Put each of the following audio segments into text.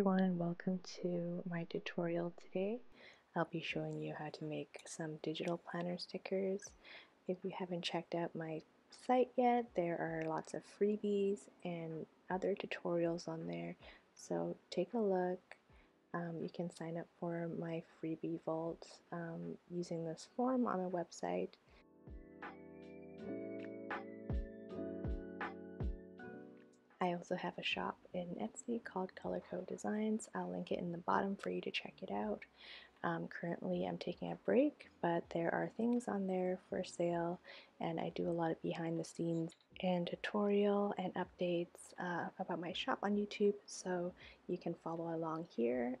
everyone, welcome to my tutorial today. I'll be showing you how to make some digital planner stickers. If you haven't checked out my site yet, there are lots of freebies and other tutorials on there, so take a look. You can sign up for my freebie vault using this form on my website. I also have a shop in Etsy called Color Code Designs. I'll link it in the bottom for you to check it out. Currently I'm taking a break, but there are things on there for sale, and I do a lot of behind the scenes and tutorial and updates about my shop on YouTube, so you can follow along here.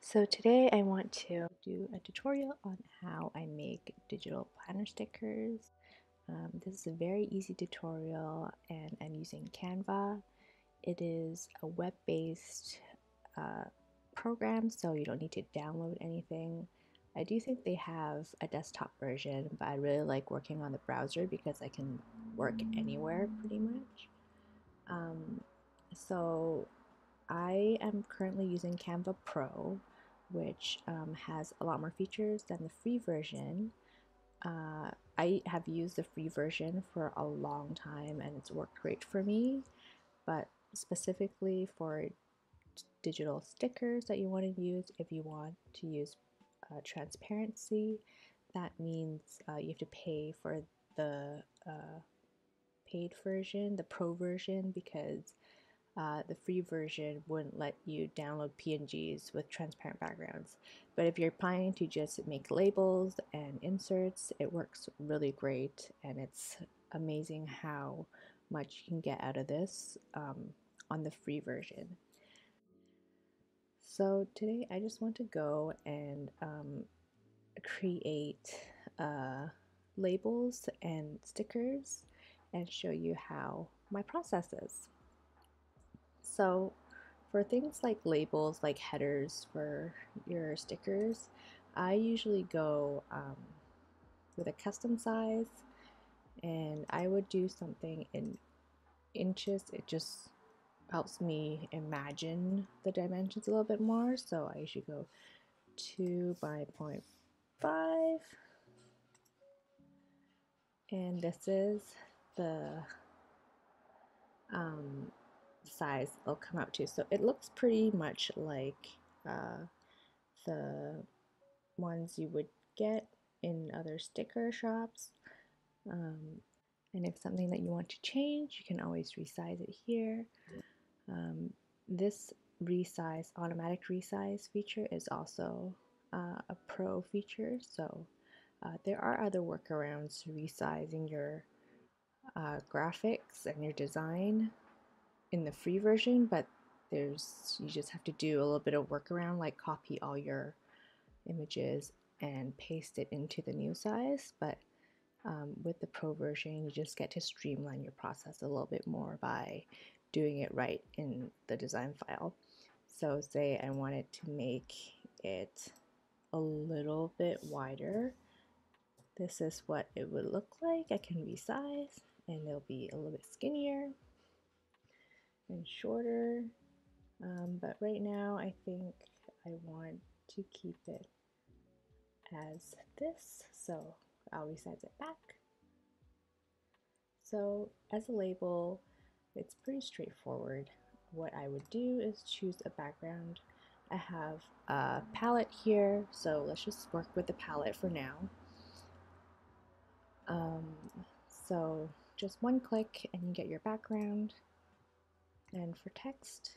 So today I want to do a tutorial on how I make digital planner stickers. This is a very easy tutorial, and I'm using Canva. It is a web-based program, so you don't need to download anything. I do think they have a desktop version, but I really like working on the browser because I can work anywhere pretty much. So I am currently using Canva Pro, which has a lot more features than the free version. I have used the free version for a long time and it's worked great for me, but specifically for digital stickers that you want to use, if you want to use transparency, that means you have to pay for the paid version, the pro version, because the free version wouldn't let you download PNGs with transparent backgrounds. But if you're planning to just make labels and inserts, it works really great, and it's amazing how much you can get out of this on the free version. So today I just want to go and create labels and stickers and show you how my process is. So for things like labels, like headers for your stickers, I usually go with a custom size, and I would do something in inches. It just helps me imagine the dimensions a little bit more. So I usually go 2 by 0.5, and this is the size it'll come out to. So it looks pretty much like the ones you would get in other sticker shops. And if something that you want to change, you can always resize it here. This resize, automatic resize feature is also a pro feature, so there are other workarounds to resizing your graphics and your design in the free version, but you just have to do a little bit of workaround, like copy all your images and paste it into the new size. But with the pro version, you just get to streamline your process a little bit more by doing it right in the design file. So say I wanted to make it a little bit wider, this is what it would look like. I can resize and it'll be a little bit skinnier and shorter, but right now I think I want to keep it as this, so I'll resize it back. So as a label, it's pretty straightforward. What I would do is choose a background. I have a palette here, so let's just work with the palette for now. So just one click and you get your background. And for text,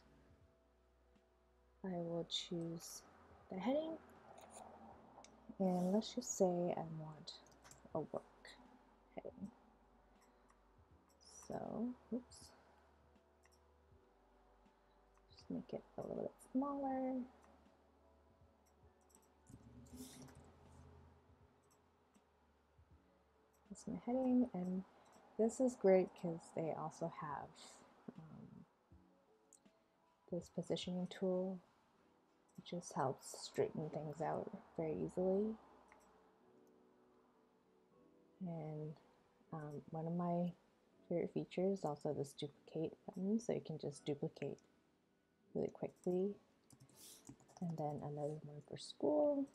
I will choose the heading, and let's just say I want a work heading. So, oops, just make it a little bit smaller. That's my heading, and this is great because they also have this positioning tool. It just helps straighten things out very easily. And one of my favorite features is also this duplicate button, so you can just duplicate really quickly. And then another one for school.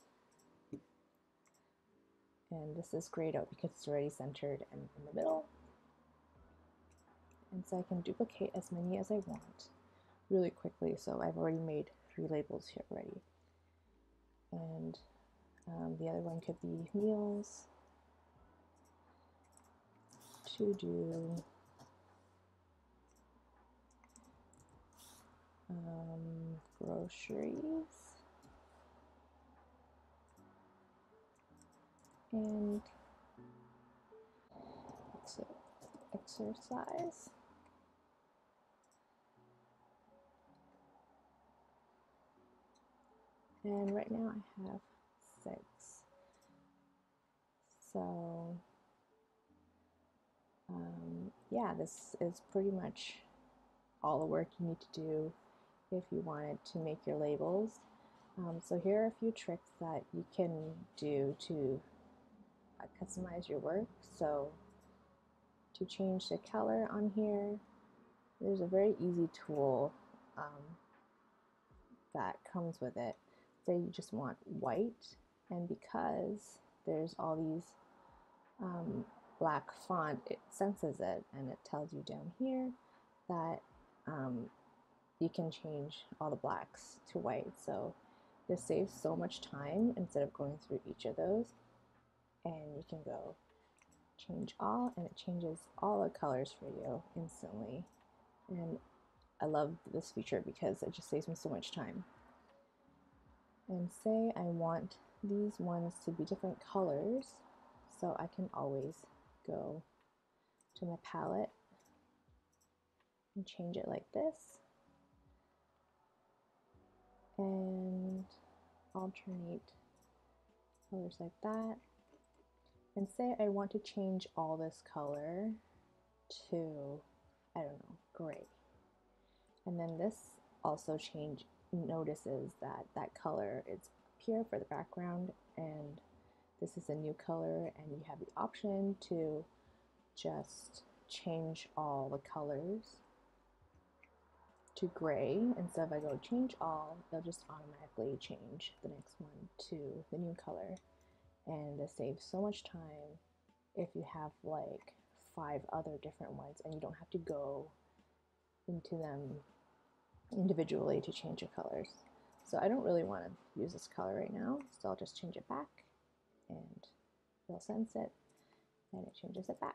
And this is grayed out because it's already centered and in the middle. And so I can duplicate as many as I want really quickly. So I've already made 3 labels here already. And the other one could be meals, to do, groceries, and so exercise. And right now I have 6. So yeah, this is pretty much all the work you need to do if you wanted to make your labels. So here are a few tricks that you can do to customize your work. So to change the color on here, there's a very easy tool that comes with it. Say you just want white, and because there's all these black font, it senses it and it tells you down here that you can change all the blacks to white. So this saves so much time instead of going through each of those. And you can go change all, and it changes all the colors for you instantly. And I love this feature because it just saves me so much time. And say I want these ones to be different colors, so I can always go to my palette and change it like this, and alternate colors like that. And say I want to change all this color to, I don't know, gray. And then this also notices that that color is here for the background, and this is a new color, and you have the option to just change all the colors to gray. And so if I go change all, they'll just automatically change the next one to the new color. And this saves so much time if you have like 5 other different ones and you don't have to go into them individually to change the colors. So I don't really want to use this color right now, so I'll just change it back, and it'll sense it and it changes it back.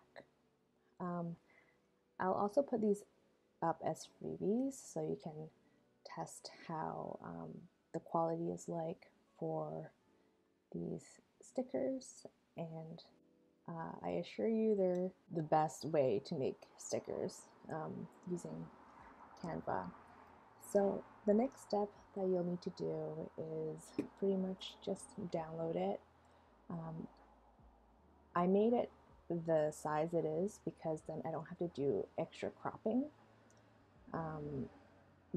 I'll also put these up as freebies so you can test how the quality is like for these stickers, and I assure you they're the best way to make stickers using Canva. So the next step that you'll need to do is pretty much just download it. I made it the size it is because then I don't have to do extra cropping.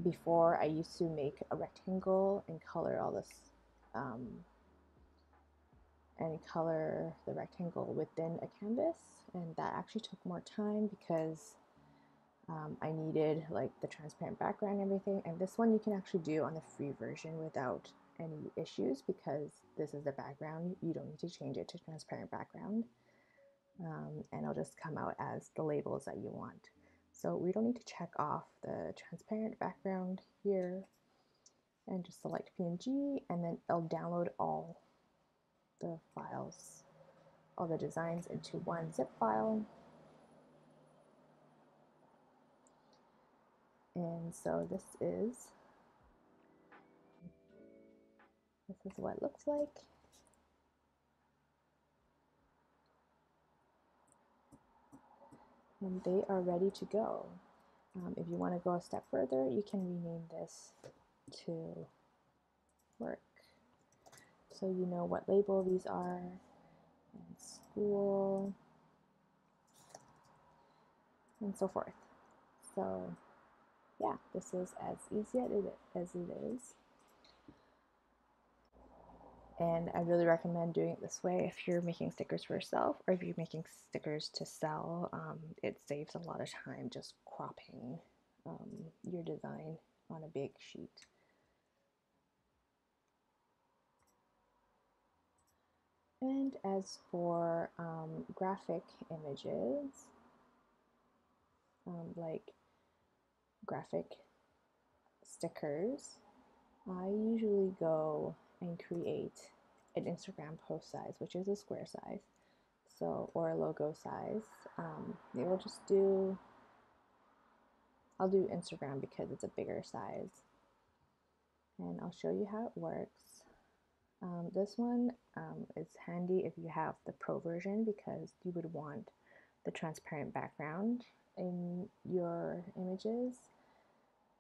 Before, I used to make a rectangle and color all this and color the rectangle within a canvas, and that actually took more time because I needed like the transparent background and everything. And this one you can actually do on the free version without any issues because this is the background. You don't need to change it to transparent background, and it'll just come out as the labels that you want. So we don't need to check off the transparent background here, and just select PNG, and then it'll download all the files, all the designs, into one zip file. And so this is what it looks like. And they are ready to go. If you want to go a step further, you can rename this to work, so you know what label these are, and school, and so forth. So yeah, this is as easy as it is. And I really recommend doing it this way if you're making stickers for yourself or if you're making stickers to sell. It saves a lot of time just cropping your design on a big sheet. And as for graphic images, like graphic stickers, I usually go and create an Instagram post size, which is a square size, so, or a logo size. Maybe I'll do Instagram because it's a bigger size, and I'll show you how it works. This one is handy if you have the pro version, because you would want the transparent background in your images.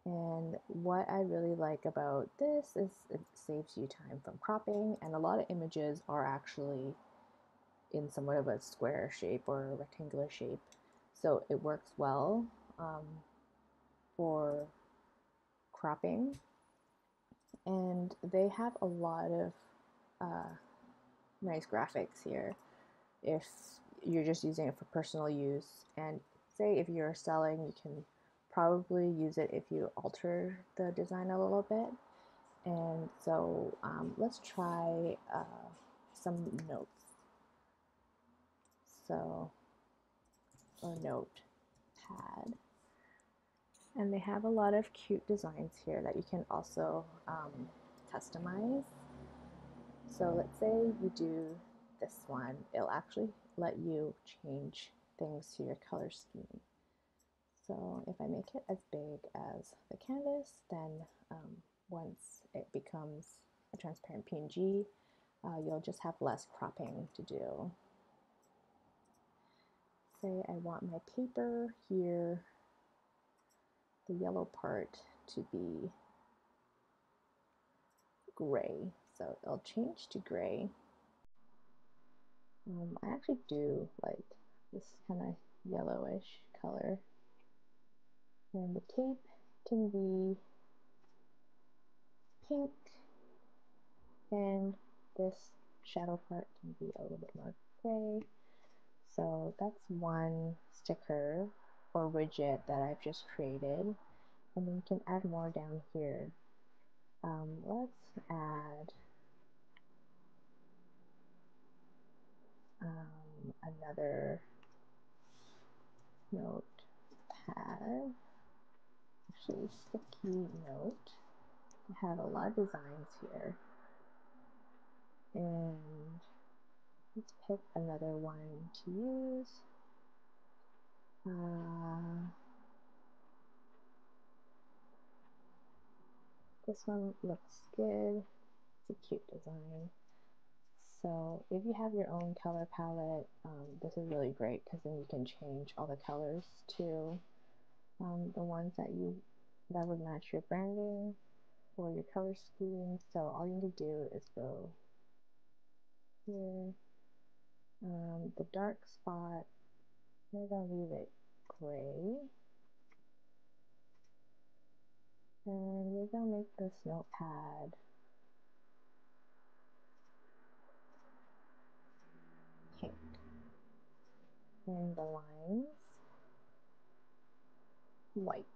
And what I really like about this is it saves you time from cropping, and a lot of images are actually in somewhat of a square shape or a rectangular shape, so it works well for cropping. And they have a lot of nice graphics here if you're just using it for personal use, and say if you're selling, you can probably use it if you alter the design a little bit. And so let's try some notes. So a notepad, and they have a lot of cute designs here that you can also customize. So let's say you do this one, it'll actually let you change things to your color scheme. So if I make it as big as the canvas, then once it becomes a transparent PNG, you'll just have less cropping to do. Say I want my paper here, the yellow part, to be gray, so it'll change to gray. I actually do like this kind of yellowish color, and the tape can be pink, and this shadow part can be a little bit more gray. So that's one sticker or widget that I've just created, and then you can add more down here. Let's add another notepad, actually sticky note. I have a lot of designs here, and let's pick another one to use. This one looks good, it's a cute design. So if you have your own color palette, this is really great, because then you can change all the colors to the ones that would match your branding or your color scheme. So all you need to do is go here, the dark spot, I'm going to leave it gray, and we're going to make this notepad pink, and the lines white,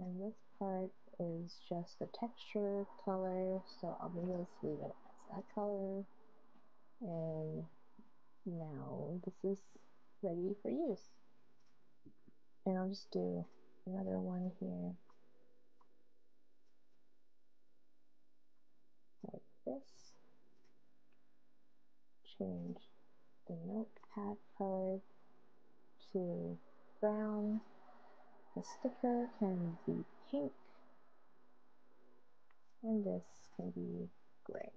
and this part is just the texture color, so I'll be able to leave it as that color. And now this is ready for use, and I'll just do another one here like this, change the notepad color to brown, the sticker can be pink, and this can be gray.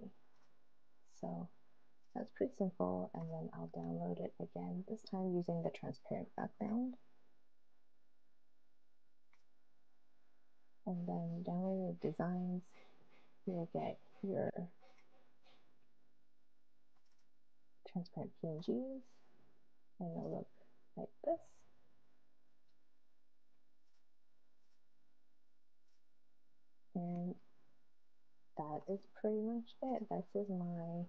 So that's pretty simple, and then I'll download it again, this time using the transparent background. And then download the designs, you'll get your transparent PNGs, and it'll look like this. And that is pretty much it. This is my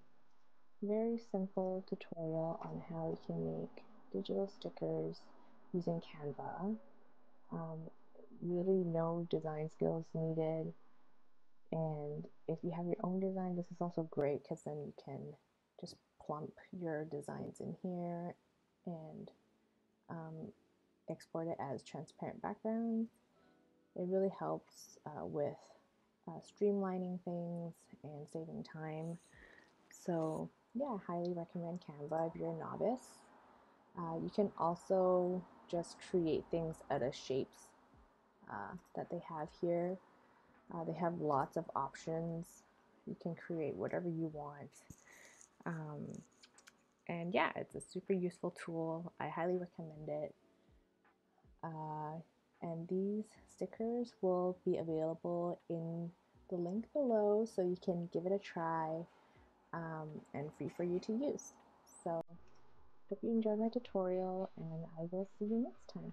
very simple tutorial on how you can make digital stickers using Canva. really no design skills needed. And if you have your own design, this is also great because then you can just plump your designs in here and export it as transparent backgrounds. It really helps with streamlining things and saving time. So yeah, I highly recommend Canva if you're a novice. You can also just create things out of shapes that they have here. They have lots of options. You can create whatever you want. And yeah, it's a super useful tool. I highly recommend it. And these stickers will be available in the link below, so you can give it a try, and free for you to use. So hope you enjoyed my tutorial, and I will see you next time.